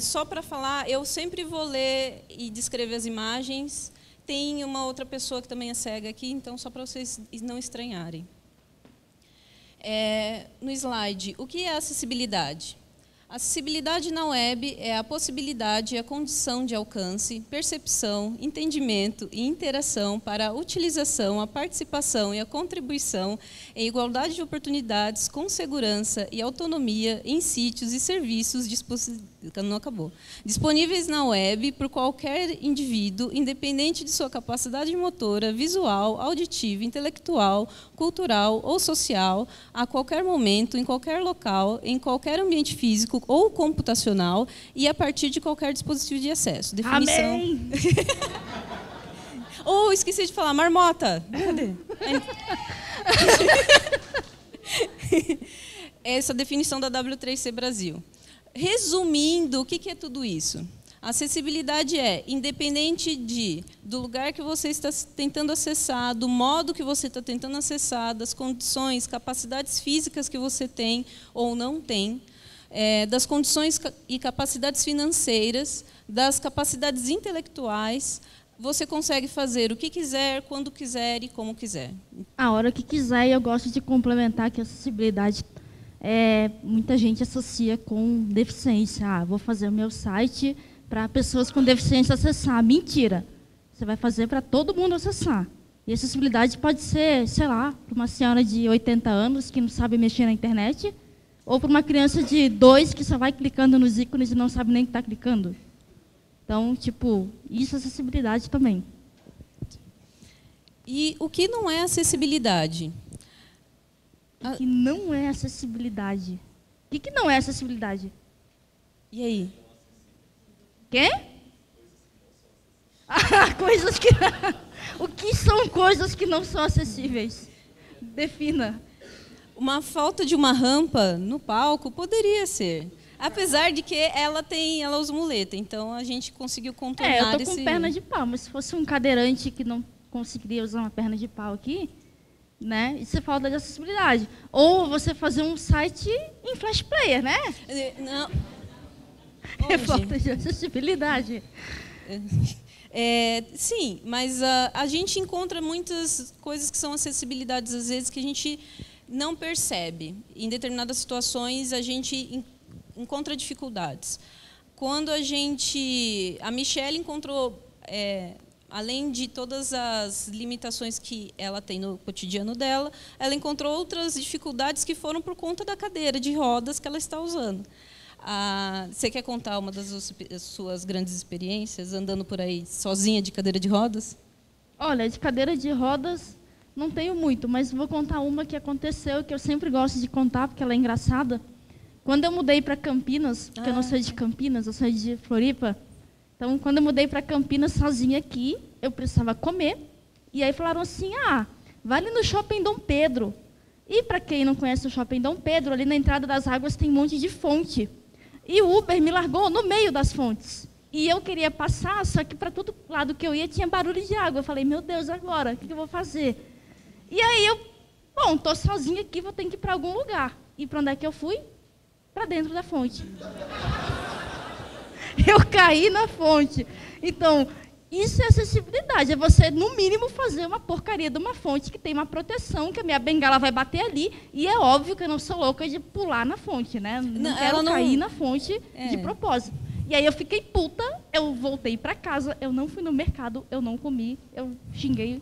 Só para falar, eu sempre vou ler e descrever as imagens. Tem uma outra pessoa que também é cega aqui, então só para vocês não estranharem. No slide, o que é acessibilidade? Acessibilidade na web é a possibilidade e a condição de alcance, percepção, entendimento e interação para a utilização, a participação e a contribuição em igualdade de oportunidades, com segurança e autonomia em sítios e serviços disponíveis na web por qualquer indivíduo, independente de sua capacidade motora, visual, auditiva, intelectual, cultural ou social, a qualquer momento, em qualquer local, em qualquer ambiente físico ou computacional e a partir de qualquer dispositivo de acesso. Definição. Amém! Oh, esqueci de falar, marmota! Cadê? Essa é a definição da W3C Brasil. Resumindo, o que é tudo isso? Acessibilidade é independente do lugar que você está tentando acessar, do modo que você está tentando acessar, das condições, capacidades físicas que você tem ou não tem, das condições e capacidades financeiras, das capacidades intelectuais. Você consegue fazer o que quiser, quando quiser e como quiser. A hora que quiser. E eu gosto de complementar que a acessibilidade... muita gente associa com deficiência. Ah, vou fazer o meu site para pessoas com deficiência acessar. Mentira! Você vai fazer para todo mundo acessar. E a acessibilidade pode ser, sei lá, para uma senhora de 80 anos que não sabe mexer na internet, ou para uma criança de 2 que só vai clicando nos ícones e não sabe nem que está clicando. Então, tipo, isso é acessibilidade também. E o que não é acessibilidade? O que não é acessibilidade? O que não é acessibilidade? E aí? Quê? Ah, coisas que... O que são coisas que não são acessíveis? Defina. Uma falta de uma rampa no palco poderia ser. Apesar de que ela usa muleta, então a gente conseguiu contornar esse... eu tô com perna de pau, mas se fosse um cadeirante que não conseguiria usar uma perna de pau aqui... Né? Isso é falta de acessibilidade. Ou você fazer um site em Flash Player, né? Não. É falta de acessibilidade. Sim, mas a gente encontra muitas coisas que são acessibilidades, às vezes, que a gente não percebe. Em determinadas situações, a gente encontra dificuldades. Quando a gente... A Michelle encontrou... além de todas as limitações que ela tem no cotidiano dela, ela encontrou outras dificuldades que foram por conta da cadeira de rodas que ela está usando. Você quer contar uma das suas grandes experiências andando por aí sozinha de cadeira de rodas? Olha, de cadeira de rodas não tenho muito, mas vou contar uma que aconteceu, que eu sempre gosto de contar, porque ela é engraçada. Quando eu mudei para Campinas, porque eu não sou de Campinas, eu sou de Floripa. Então, quando eu mudei para Campinas sozinha aqui, eu precisava comer. E aí falaram assim, vai ali no Shopping Dom Pedro. E para quem não conhece o Shopping Dom Pedro, ali na entrada das águas tem um monte de fonte. E o Uber me largou no meio das fontes. E eu queria passar, só que para todo lado que eu ia tinha barulho de água. Eu falei, meu Deus, agora, o que eu vou fazer? E aí estou sozinha aqui, vou ter que ir para algum lugar. E para onde é que eu fui? Para dentro da fonte. Eu caí na fonte. Então, isso é acessibilidade. É você, no mínimo, fazer uma porcaria de uma fonte que tem uma proteção, que a minha bengala vai bater ali. E é óbvio que eu não sou louca de pular na fonte, né? Não quero cair na fonte de propósito. E aí eu fiquei puta, eu voltei para casa, eu não fui no mercado, eu não comi, eu xinguei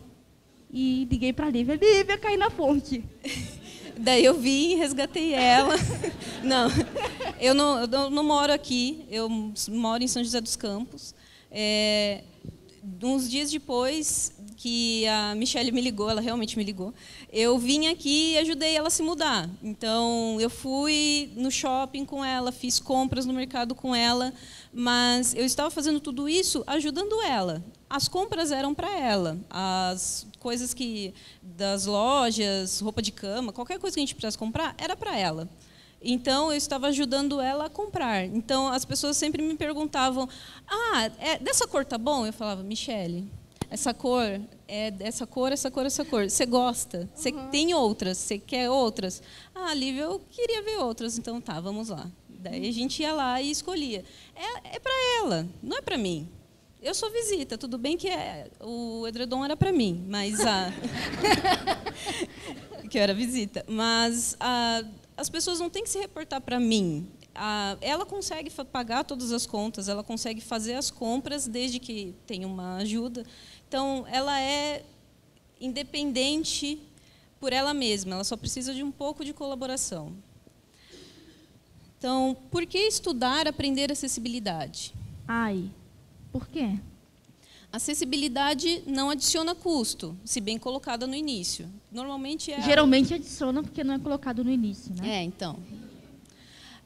e liguei para a Lívia. Lívia, caí na fonte. Daí eu vim, resgatei ela. Eu não moro aqui, eu moro em São José dos Campos. Uns dias depois que a Michelle me ligou, ela realmente me ligou, eu vim aqui e ajudei ela a se mudar. Então, eu fui no shopping com ela, fiz compras no mercado com ela, mas eu estava fazendo tudo isso ajudando ela. As compras eram para ela, as coisas das lojas, roupa de cama, qualquer coisa que a gente precisasse comprar, era para ela. Então, eu estava ajudando ela a comprar. Então, as pessoas sempre me perguntavam, dessa cor tá bom? Eu falava, Michelle, essa cor, essa cor, essa cor, essa cor. Você gosta? Você tem outras? Você quer outras? Lívia, eu queria ver outras. Então, tá, vamos lá. Daí a gente ia lá e escolhia. É para ela, não é para mim. Eu sou visita, tudo bem que o edredom era para mim, mas a que eu era visita, mas as pessoas não têm que se reportar para mim. Ela consegue pagar todas as contas, ela consegue fazer as compras desde que tenha uma ajuda. Então, ela é independente por ela mesma, ela só precisa de um pouco de colaboração. Então, por que estudar, aprender acessibilidade? Ai, por quê? Acessibilidade não adiciona custo, se bem colocada no início. Normalmente é... Geralmente adiciona porque não é colocado no início, né? É, então.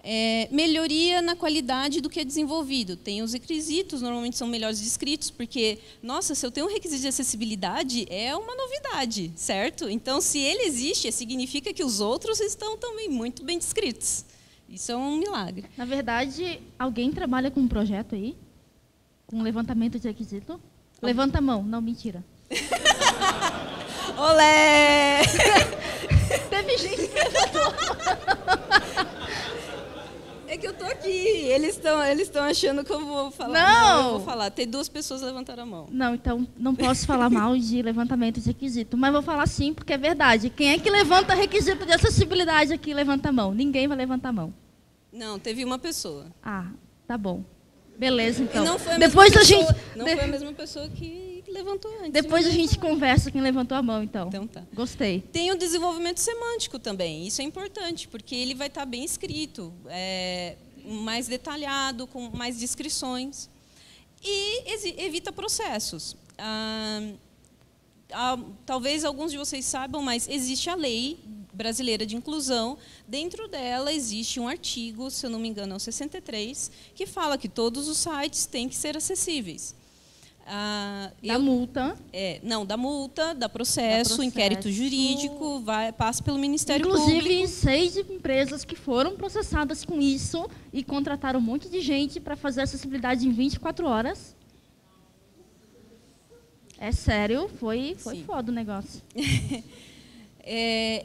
É, melhoria na qualidade do que é desenvolvido. Tem os requisitos, normalmente são melhores descritos, porque, nossa, se eu tenho um requisito de acessibilidade, é uma novidade, certo? Então, se ele existe, significa que os outros estão também muito bem descritos. Isso é um milagre. Na verdade, alguém trabalha com um projeto aí? Com um levantamento de requisito? Levanta a mão. Não, mentira. Olé! Teve gente que levantou. É que eu tô aqui. Eles estão achando que eu vou falar. Não! Não, eu vou falar. Tem duas pessoas que levantaram a mão. Não, então não posso falar mal de levantamento de requisito. Mas vou falar sim, porque é verdade. Quem é que levanta requisito de acessibilidade aqui? Levanta a mão. Ninguém vai levantar a mão. Não, teve uma pessoa. Ah, tá bom. Beleza, então. Não foi a mesma pessoa que levantou antes. Depois a gente conversa quem levantou a mão, então. Então tá. Gostei. Tem o desenvolvimento semântico também. Isso é importante, porque ele vai estar bem escrito, mais detalhado, com mais descrições. E evita processos. Talvez alguns de vocês saibam, mas existe a lei brasileira de inclusão, dentro dela existe um artigo, se eu não me engano, é o 63, que fala que todos os sites têm que ser acessíveis. Multa? Não, da multa, da processo, inquérito jurídico, passa pelo Ministério Público. Inclusive, 6 empresas que foram processadas com isso e contrataram um monte de gente para fazer acessibilidade em 24 horas. É sério, foi foda o negócio.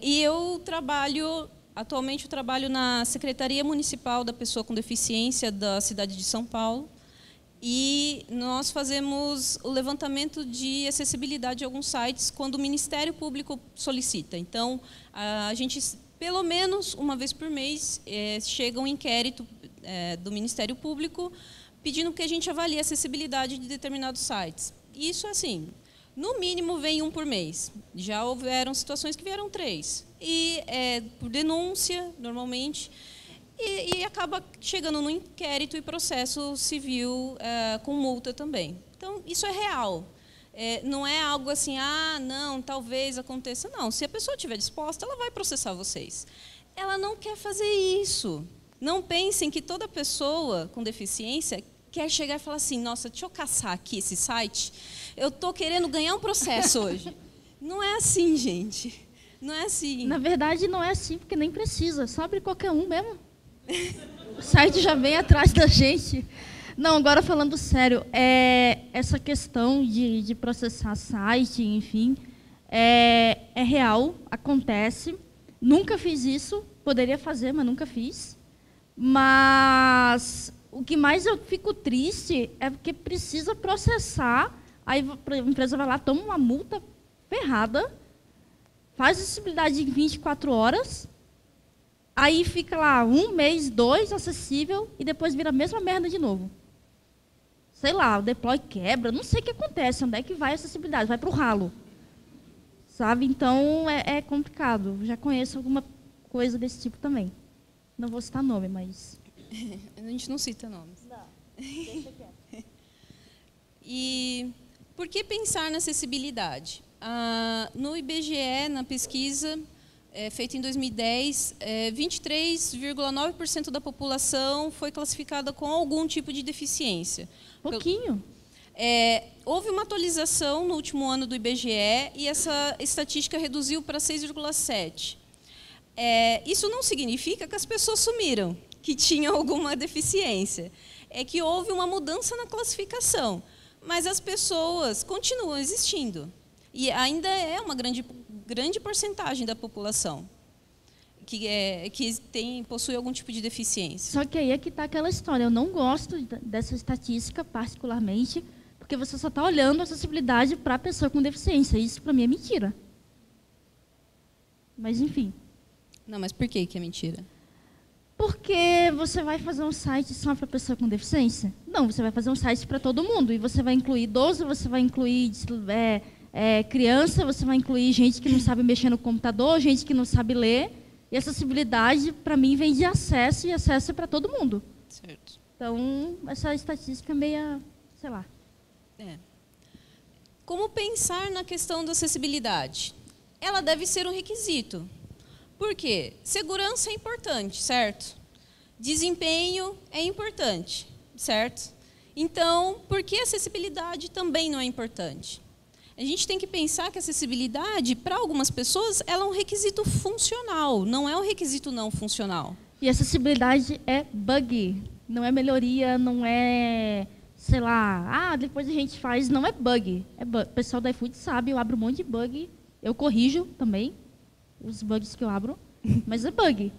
E eu trabalho, atualmente eu trabalho na Secretaria Municipal da Pessoa com Deficiência da cidade de São Paulo e nós fazemos o levantamento de acessibilidade de alguns sites quando o Ministério Público solicita. Então, a gente, pelo menos uma vez por mês, chega um inquérito do Ministério Público pedindo que a gente avalie a acessibilidade de determinados sites. Isso é assim... No mínimo, vem um por mês. Já houveram situações que vieram 3. E por denúncia, normalmente. E acaba chegando no inquérito e processo civil com multa também. Então, isso é real. Não é algo assim, não, talvez aconteça. Não, se a pessoa estiver disposta, ela vai processar vocês. Ela não quer fazer isso. Não pensem que toda pessoa com deficiência quer chegar e falar assim, nossa, deixa eu caçar aqui esse site... Eu estou querendo ganhar um processo hoje. Não é assim, gente. Não é assim. Na verdade, não é assim, porque nem precisa. Só abre qualquer um mesmo. O site já vem atrás da gente. Não, agora falando sério, essa questão de processar site, enfim, é real, acontece. Nunca fiz isso. Poderia fazer, mas nunca fiz. Mas o que mais eu fico triste é porque precisa processar. Aí a empresa vai lá, toma uma multa ferrada, faz acessibilidade em 24 horas, aí fica lá um mês, 2, acessível, e depois vira a mesma merda de novo. Sei lá, o deploy quebra, não sei o que acontece, onde é que vai a acessibilidade, vai para o ralo. Sabe? Então, é complicado. Já conheço alguma coisa desse tipo também. Não vou citar nome, mas... A gente não cita nomes. Não, deixa quieto. E... Por que pensar na acessibilidade? No IBGE, na pesquisa feita em 2010, 23,9% da população foi classificada com algum tipo de deficiência. Pouquinho. Houve uma atualização no último ano do IBGE e essa estatística reduziu para 6,7%. Isso não significa que as pessoas sumiram, que tinham alguma deficiência. É que houve uma mudança na classificação. Mas as pessoas continuam existindo. E ainda é uma grande porcentagem da população que possui algum tipo de deficiência. Só que aí é que está aquela história. Eu não gosto dessa estatística, particularmente, porque você só está olhando a acessibilidade para a pessoa com deficiência. Isso, para mim, é mentira. Mas, enfim. Não, mas por que é mentira? Porque você vai fazer um site só para pessoa com deficiência? Não, você vai fazer um site para todo mundo. E você vai incluir idoso, você vai incluir criança, você vai incluir gente que não sabe mexer no computador, gente que não sabe ler. E acessibilidade, para mim, vem de acesso, e acesso é para todo mundo. Certo. Então, essa estatística é meio, sei lá. É. Como pensar na questão da acessibilidade? Ela deve ser um requisito. Por quê? Segurança é importante, certo? Desempenho é importante, certo? Então, por que acessibilidade também não é importante? A gente tem que pensar que a acessibilidade, para algumas pessoas, ela é um requisito funcional, não é um requisito não funcional. E acessibilidade é bug, não é melhoria, não é, sei lá, ah, depois a gente faz, não é bug. É bug. O pessoal da iFood sabe, eu abro um monte de bug, eu corrijo também. Os bugs que eu abro, mas é bug,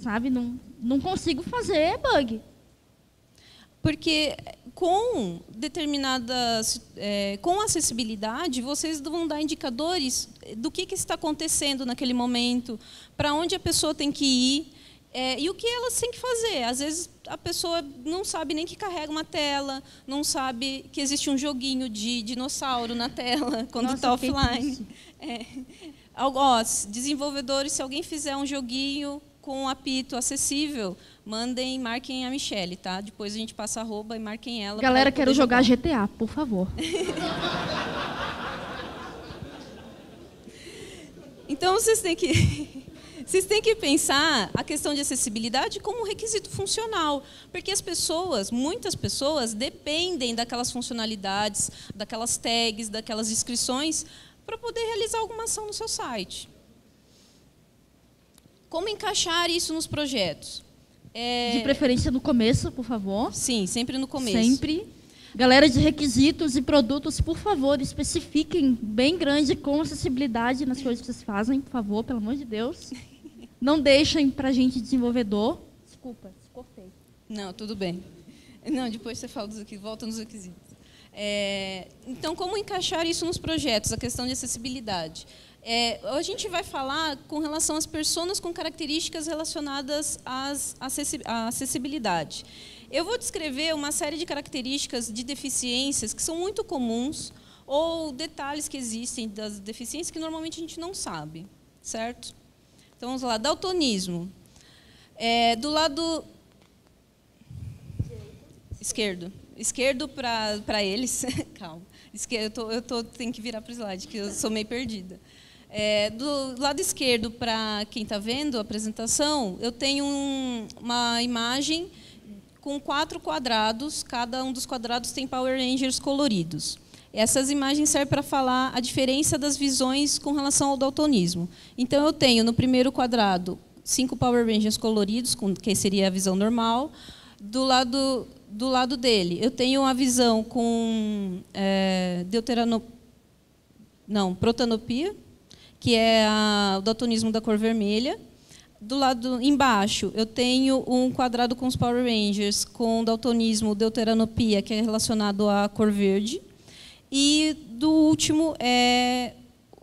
sabe? Não consigo fazer, é bug. Porque com determinadas, com acessibilidade, vocês vão dar indicadores do que está acontecendo naquele momento, para onde a pessoa tem que ir e o que elas têm que fazer. Às vezes a pessoa não sabe nem que carrega uma tela, não sabe que existe um joguinho de dinossauro na tela quando está offline. Desenvolvedores, se alguém fizer um joguinho com um apito acessível, mandem, marquem a Michelle, tá? Depois a gente passa arroba e marquem ela. Galera, quero jogar GTA, por favor. Então, vocês têm que pensar a questão de acessibilidade como um requisito funcional, porque as pessoas, muitas pessoas, dependem daquelas funcionalidades, daquelas tags, daquelas descrições, para poder realizar alguma ação no seu site. Como encaixar isso nos projetos? De preferência no começo, por favor. Sim, sempre no começo. Sempre. Galera de requisitos e produtos, por favor, especifiquem bem grande com acessibilidade nas coisas que vocês fazem, por favor, pelo amor de Deus. Não deixem para a gente desenvolvedor. Desculpa, cortei. Não, tudo bem. Não, depois você fala dos requisitos, volta nos requisitos. Então, como encaixar isso nos projetos, a questão de acessibilidade? A gente vai falar com relação às pessoas com características relacionadas à acessibilidade. Eu vou descrever uma série de características de deficiências que são muito comuns ou detalhes que existem das deficiências que normalmente a gente não sabe, certo? Então, vamos lá. Daltonismo. Do lado esquerdo para eles, calma, eu tenho que virar para o slide, que eu sou meio perdida. Do lado esquerdo, para quem está vendo a apresentação, eu tenho uma imagem com 4 quadrados, cada um dos quadrados tem Power Rangers coloridos. Essas imagens servem para falar a diferença das visões com relação ao daltonismo. Então, eu tenho no primeiro quadrado 5 Power Rangers coloridos, que seria a visão normal. Do lado dele, eu tenho uma visão com protanopia, que é o daltonismo da cor vermelha. Do lado embaixo, eu tenho um quadrado com os Power Rangers, com daltonismo deuteranopia, que é relacionado à cor verde. E do último, é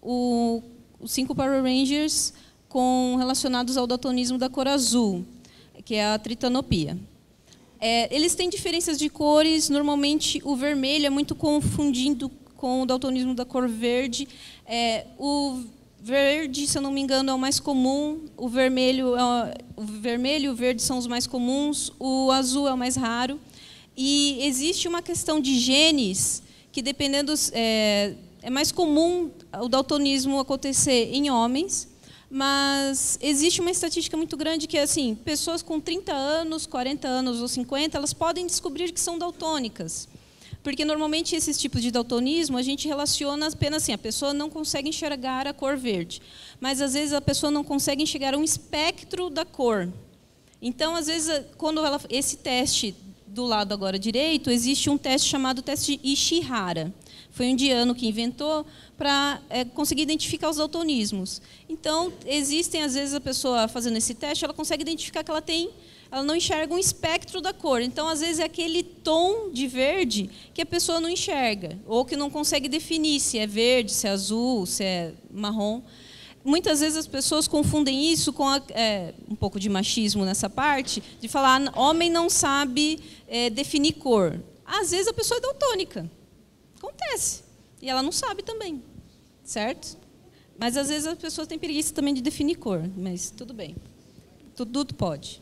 os 5 Power Rangers relacionados ao daltonismo da cor azul, que é a tritanopia. Eles têm diferenças de cores, normalmente o vermelho é muito confundido com o daltonismo da cor verde. O verde, se eu não me engano, é o mais comum, o vermelho e o verde são os mais comuns, o azul é o mais raro. E existe uma questão de genes, que dependendo, é mais comum o daltonismo acontecer em homens. Mas existe uma estatística muito grande que é assim, pessoas com 30 anos, 40 anos ou 50, elas podem descobrir que são daltônicas. Porque normalmente esses tipos de daltonismo a gente relaciona apenas assim, a pessoa não consegue enxergar a cor verde. Mas às vezes a pessoa não consegue enxergar um espectro da cor. Então, às vezes, quando esse teste do lado agora direito, existe um teste chamado teste de Ishihara. Foi um indiano que inventou para conseguir identificar os daltonismos. Então, existem, às vezes, a pessoa fazendo esse teste, ela consegue identificar que ela tem... Ela não enxerga um espectro da cor. Então, às vezes, é aquele tom de verde que a pessoa não enxerga, ou que não consegue definir se é verde, se é azul, se é marrom. Muitas vezes as pessoas confundem isso com um pouco de machismo nessa parte, de falar homem não sabe definir cor. Às vezes a pessoa é daltônica. Acontece. E ela não sabe também. Certo? Mas às vezes as pessoas têm preguiça também de definir cor. Mas tudo bem. Tudo pode.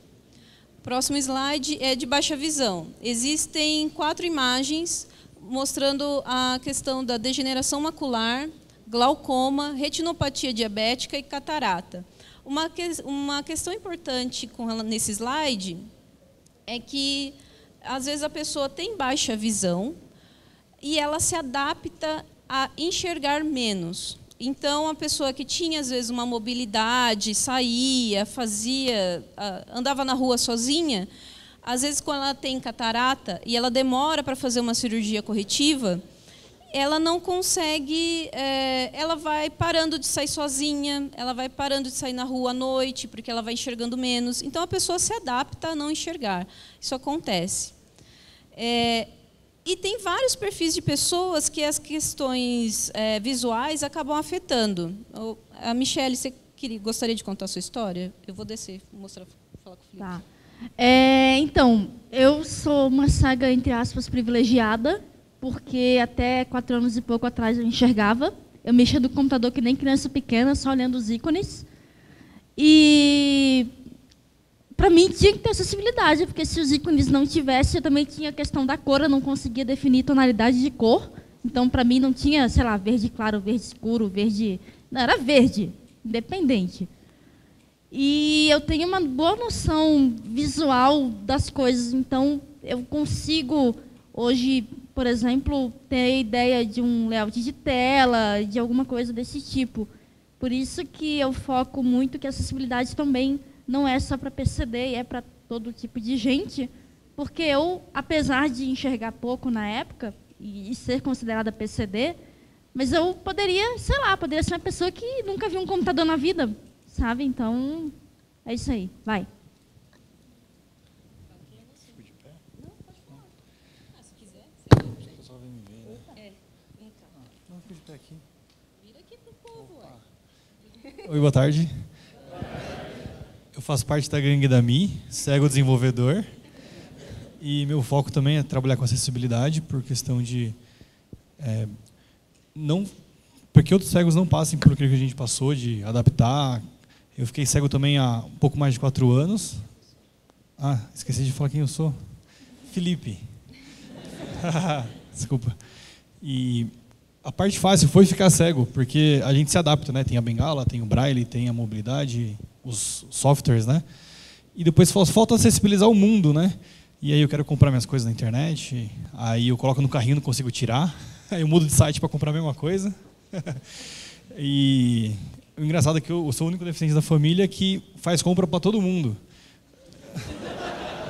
Próximo slide é de baixa visão. Existem 4 imagens mostrando a questão da degeneração macular, glaucoma, retinopatia diabética e catarata. Uma questão importante nesse slide é que, às vezes, a pessoa tem baixa visão e ela se adapta a enxergar menos. Então, a pessoa que tinha, às vezes, uma mobilidade, saía, fazia, andava na rua sozinha, às vezes, quando ela tem catarata e ela demora para fazer uma cirurgia corretiva, ela não consegue, ela vai parando de sair sozinha, ela vai parando de sair na rua à noite, porque ela vai enxergando menos. Então, a pessoa se adapta a não enxergar. Isso acontece. E tem vários perfis de pessoas que as questões visuais acabam afetando. A Michelle, você gostaria de contar a sua história? Eu vou descer, mostrar, falar com o Felipe. Tá. Então, eu sou uma saga, entre aspas, privilegiada, porque até 4 anos e pouco atrás eu enxergava. Eu mexia do computador que nem criança pequena, só olhando os ícones. E... para mim, tinha que ter acessibilidade, porque se os ícones não tivessem, eu também tinha a questão da cor, eu não conseguia definir tonalidade de cor. Então, para mim, não tinha, sei lá, verde claro, verde escuro, verde... Não, era verde, independente. E eu tenho uma boa noção visual das coisas, então eu consigo, hoje, por exemplo, ter a ideia de um layout de tela, de alguma coisa desse tipo. Por isso que eu foco muito que a acessibilidade também... não é só para PCD, é para todo tipo de gente, porque eu, apesar de enxergar pouco na época e ser considerada PCD, mas eu poderia, sei lá, poderia ser uma pessoa que nunca viu um computador na vida, sabe? Então, é isso aí. Vai. Oi, boa tarde. Eu faço parte da gangue da Mi, cego desenvolvedor, e meu foco também é trabalhar com acessibilidade por questão de porque outros cegos não passem por aquilo que a gente passou de adaptar. Eu fiquei cego também há um pouco mais de 4 anos. Ah, esqueci de falar quem eu sou. Felipe. Desculpa. E a parte fácil foi ficar cego, porque a gente se adapta, né? Tem a bengala, tem o braille, tem a mobilidade, os softwares, né? E depois falta acessibilizar o mundo, né? E aí eu quero comprar minhas coisas na internet, aí eu coloco no carrinho, não consigo tirar, aí eu mudo de site para comprar a mesma coisa. E o engraçado é que eu sou o único deficiente da família que faz compra para todo mundo.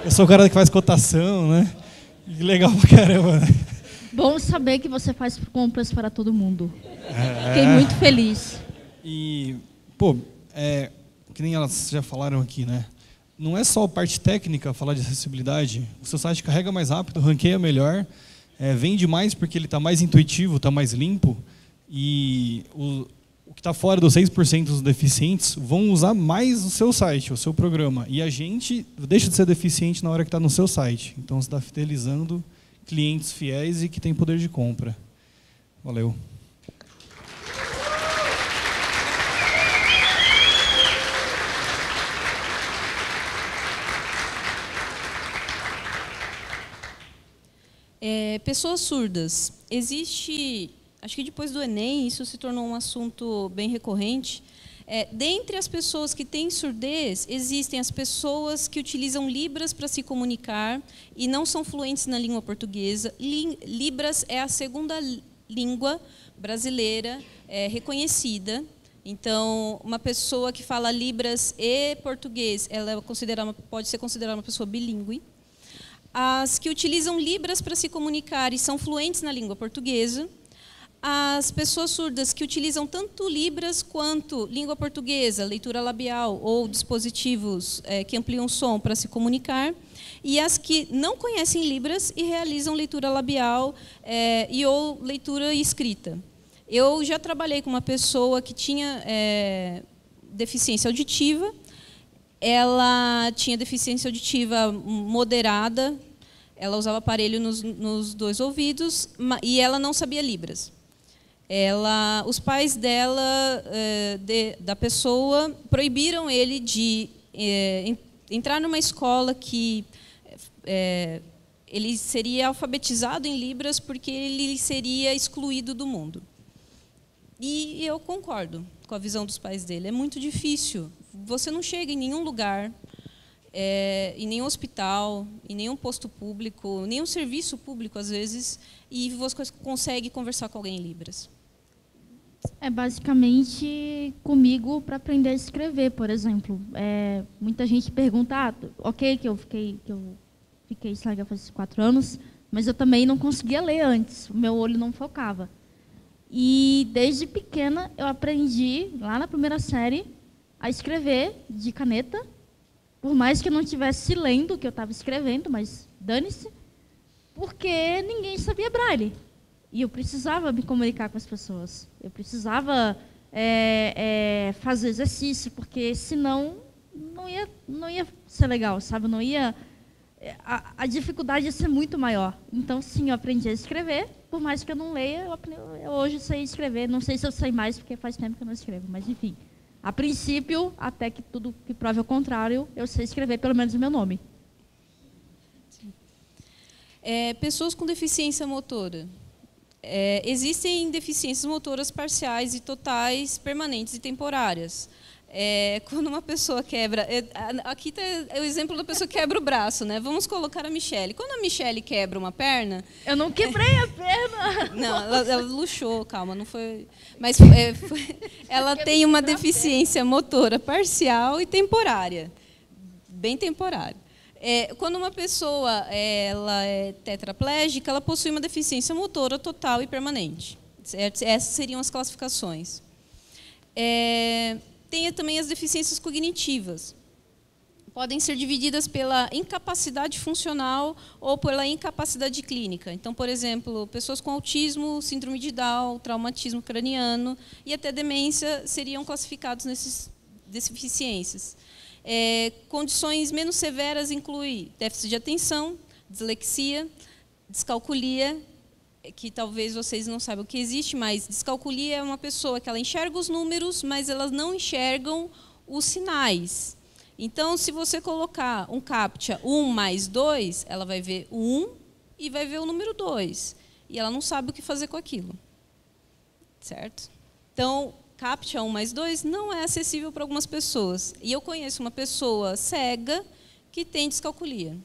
Eu sou o cara que faz cotação, né? Legal pra caramba, né? Bom saber que você faz compras para todo mundo. Fiquei muito feliz. E, pô, que nem elas já falaram aqui, né? Não é só a parte técnica falar de acessibilidade. O seu site carrega mais rápido, ranqueia melhor, vende mais porque ele está mais intuitivo, está mais limpo. E o que está fora dos 6% dos deficientes vão usar mais o seu site, o seu programa. E a gente deixa de ser deficiente na hora que está no seu site. Então, você está fidelizando clientes fiéis e que têm poder de compra. Valeu. Pessoas surdas. Existe, acho que depois do Enem, isso se tornou um assunto bem recorrente. Dentre as pessoas que têm surdez, existem as pessoas que utilizam Libras para se comunicar e não são fluentes na língua portuguesa. Libras é a segunda língua brasileira reconhecida. Então, uma pessoa que fala Libras e português, ela pode ser considerada uma pessoa bilíngue. as que utilizam Libras para se comunicar e são fluentes na língua portuguesa, as pessoas surdas que utilizam tanto Libras quanto língua portuguesa, leitura labial ou dispositivos que ampliam o som para se comunicar, e as que não conhecem Libras e realizam leitura labial ou leitura escrita. Eu já trabalhei com uma pessoa que tinha deficiência auditiva, ela tinha deficiência auditiva moderada, ela usava aparelho nos dois ouvidos e ela não sabia Libras. Ela, os pais dela, da pessoa, proibiram ele de entrar numa escola que ele seria alfabetizado em Libras porque ele seria excluído do mundo. E eu concordo com a visão dos pais dele. É muito difícil. Você não chega em nenhum lugar, em nenhum hospital, em nenhum posto público, nenhum serviço público, às vezes, e você consegue conversar com alguém em Libras. É basicamente comigo para aprender a escrever, por exemplo. Muita gente pergunta, ok, que eu fiquei sei lá, faz 4 anos, mas eu também não conseguia ler antes, o meu olho não focava. E desde pequena eu aprendi, lá na 1ª série, a escrever de caneta, por mais que eu não estivesse lendo o que eu estava escrevendo, mas dane-se, porque ninguém sabia braille. E eu precisava me comunicar com as pessoas. Eu precisava fazer exercício, porque senão não ia ser legal, sabe? Não ia, a dificuldade ia ser muito maior. Então, sim, eu aprendi a escrever. Por mais que eu não leia, eu hoje sei escrever. Não sei se eu sei mais, porque faz tempo que eu não escrevo. Mas, enfim, a princípio, até que tudo que prove o contrário, eu sei escrever pelo menos o meu nome. Pessoas com deficiência motora. Existem deficiências motoras parciais e totais, permanentes e temporárias. Quando uma pessoa quebra... aqui está o exemplo da pessoa que quebra o braço, né? Vamos colocar a Michelle. Quando a Michelle quebra uma perna... Eu não quebrei a perna! Não, ela luxou, calma, não foi... Mas ela tem uma deficiência motora parcial e temporária. Bem temporária. Quando uma pessoa ela é tetraplégica, ela possui uma deficiência motora total e permanente. Essas seriam as classificações. Tem também as deficiências cognitivas. Podem ser divididas pela incapacidade funcional ou pela incapacidade clínica. Então, por exemplo, pessoas com autismo, síndrome de Down, traumatismo craniano e até demência seriam classificados nessas deficiências. Condições menos severas incluem déficit de atenção, dislexia, descalculia, que talvez vocês não saibam o que existe, mas descalculia é uma pessoa que ela enxerga os números, mas elas não enxergam os sinais. Então, se você colocar um CAPTCHA 1 + 2, ela vai ver o 1 e vai ver o número 2. E ela não sabe o que fazer com aquilo. Certo? Então, CAPTCHA 1 + 2 não é acessível para algumas pessoas. E eu conheço uma pessoa cega que tem descalculia.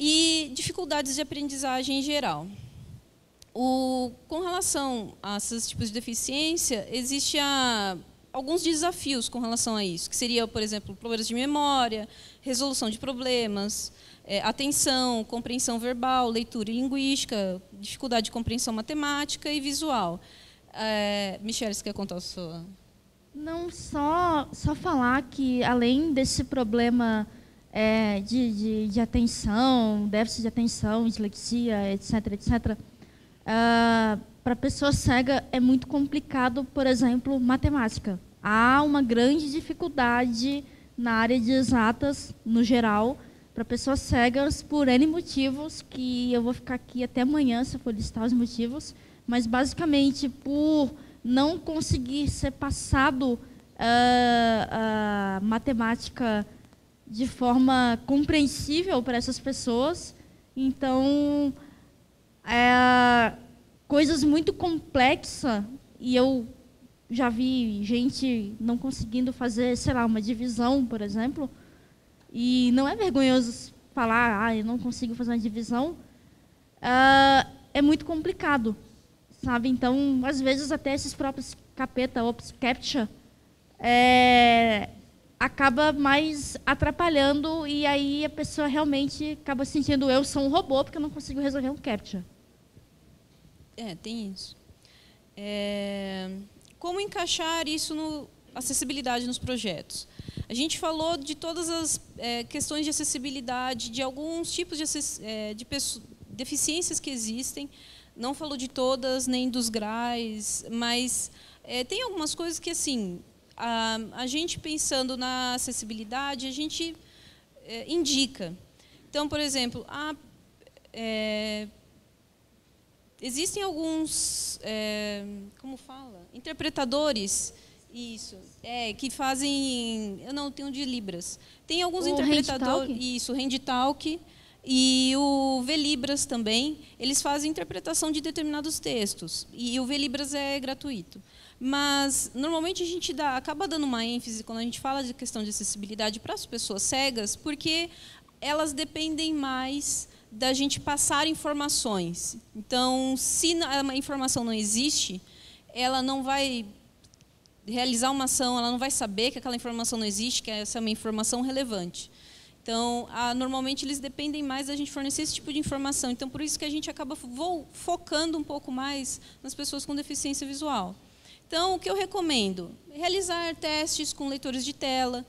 E dificuldades de aprendizagem em geral. Com relação a esses tipos de deficiência, existem alguns desafios com relação a isso, que seria, por exemplo, problemas de memória, resolução de problemas, atenção, compreensão verbal, leitura e linguística, dificuldade de compreensão matemática e visual. Michelle, você quer contar a sua? Não, só falar que, além desse problema de atenção, déficit de atenção, dislexia, etc., etc., para a pessoa cega é muito complicado, por exemplo, matemática. Há uma grande dificuldade na área de exatas, no geral, para pessoas cegas, por N motivos, que eu vou ficar aqui até amanhã, se eu for listar os motivos, mas, basicamente, por não conseguir ser passado matemática de forma compreensível para essas pessoas. Então, coisas muito complexas, e eu já vi gente não conseguindo fazer, sei lá, uma divisão, por exemplo, e não é vergonhoso falar, eu não consigo fazer uma divisão, é muito complicado, sabe? Então, às vezes, até esses próprios capeta ou CAPTCHA acaba mais atrapalhando, e aí a pessoa realmente acaba sentindo, eu sou um robô porque eu não consigo resolver um captcha. É, tem isso. É, como encaixar isso no acessibilidade nos projetos? A gente falou de todas as questões de acessibilidade, de alguns tipos de deficiências que existem, não falou de todas, nem dos graus, mas tem algumas coisas que, assim, a gente pensando na acessibilidade, a gente indica. Então, por exemplo, existem alguns, como fala? Interpretadores, isso, que fazem, eu não tenho de Libras. Tem alguns interpretadores, isso, Hand Talk, e o VLibras também, eles fazem interpretação de determinados textos. E o VLibras é gratuito. Mas, normalmente, a gente acaba dando uma ênfase quando a gente fala de questão de acessibilidade para as pessoas cegas, porque elas dependem mais da gente passar informações. Então, se a informação não existe, ela não vai realizar uma ação, ela não vai saber que aquela informação não existe, que essa é uma informação relevante. Então, normalmente, eles dependem mais da gente fornecer esse tipo de informação. Então, por isso que a gente acaba focando um pouco mais nas pessoas com deficiência visual. Então, o que eu recomendo? Realizar testes com leitores de tela,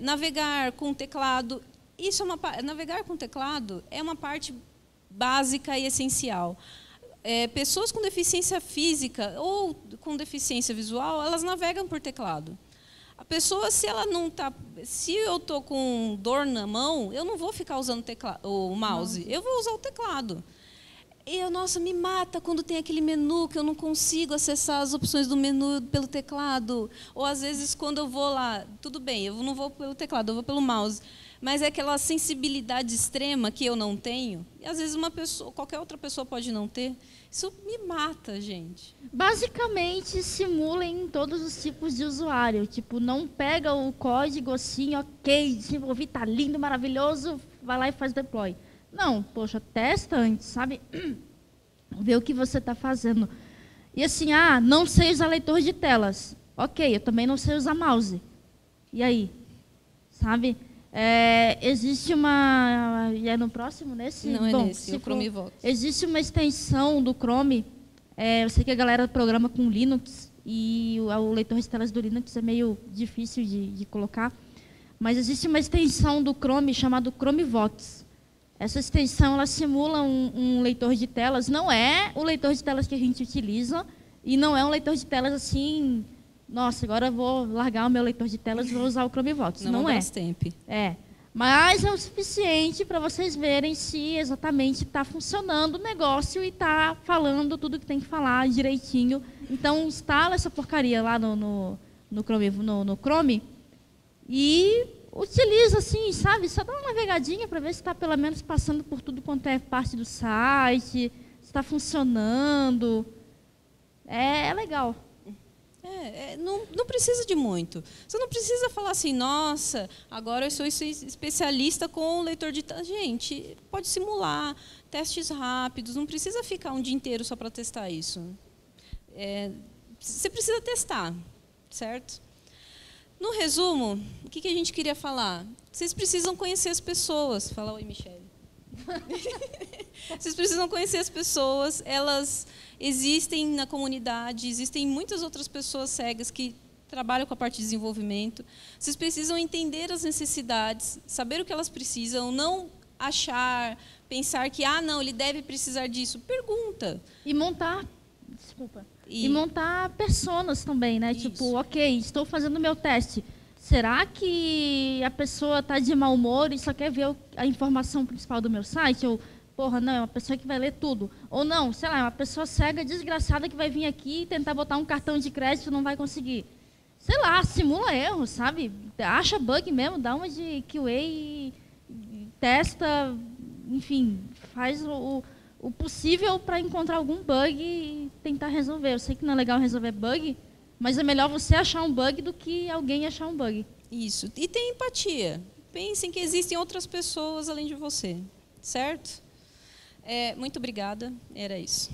navegar com teclado. Isso é navegar com teclado é uma parte básica e essencial. Pessoas com deficiência física ou com deficiência visual, elas navegam por teclado. A pessoa, se ela não tá, se eu tô com dor na mão, eu não vou ficar usando o mouse, eu vou usar o teclado. Eu, nossa, me mata quando tem aquele menu que eu não consigo acessar as opções do menu pelo teclado. Ou às vezes quando eu vou lá, tudo bem, eu não vou pelo teclado, eu vou pelo mouse. Mas é aquela sensibilidade extrema que eu não tenho. E às vezes uma pessoa, qualquer outra pessoa pode não ter. Isso me mata, gente. Basicamente, simulem todos os tipos de usuário. Tipo, não pega o código assim, ok, desenvolvi, tá lindo, maravilhoso, vai lá e faz deploy. Não, poxa, testa antes, sabe? Vê o que você está fazendo. E assim, não sei usar leitor de telas. Ok, eu também não sei usar mouse. E aí? Sabe? Existe uma... É no próximo, nesse? Não, bom, é nesse, o ChromeVox. Existe uma extensão do Chrome. Eu sei que a galera programa com Linux, e o leitor de telas do Linux é meio difícil de colocar. Mas existe uma extensão do Chrome chamada ChromeVox. Essa extensão, ela simula um leitor de telas. Não é o leitor de telas que a gente utiliza, e não é um leitor de telas assim, nossa, agora eu vou largar o meu leitor de telas e vou usar o ChromeVox. Não é. Mas é o suficiente para vocês verem se exatamente está funcionando o negócio e está falando tudo que tem que falar direitinho. Então, instala essa porcaria lá no Chrome e... utiliza assim, sabe? Só dá uma navegadinha para ver se está pelo menos passando por tudo quanto é parte do site, se está funcionando. É legal. Não precisa de muito. Você não precisa falar assim, nossa, agora eu sou especialista com o leitor de... Gente, pode simular, testes rápidos, não precisa ficar um dia inteiro só para testar isso. Você precisa testar, certo? No resumo, o que a gente queria falar? Vocês precisam conhecer as pessoas. Fala oi, Michele. Vocês precisam conhecer as pessoas. Elas existem na comunidade, existem muitas outras pessoas cegas que trabalham com a parte de desenvolvimento. Vocês precisam entender as necessidades, saber o que elas precisam, não achar, pensar que, não, ele deve precisar disso. Pergunta. E montar... Desculpa. E montar personas também, né? Isso. Tipo, ok, estou fazendo o meu teste. Será que a pessoa está de mau humor e só quer ver a informação principal do meu site? Ou, porra, não, é uma pessoa que vai ler tudo. Ou não, sei lá, é uma pessoa cega, desgraçada, que vai vir aqui e tentar botar um cartão de crédito e não vai conseguir. Sei lá, simula erro, sabe? Acha bug mesmo, dá uma de QA e testa, enfim, faz o possível para encontrar algum bug e tentar resolver. Eu sei que não é legal resolver bug, mas é melhor você achar um bug do que alguém achar um bug. Isso. E tem empatia. Pensem que existem outras pessoas além de você. Certo? Muito obrigada. Era isso.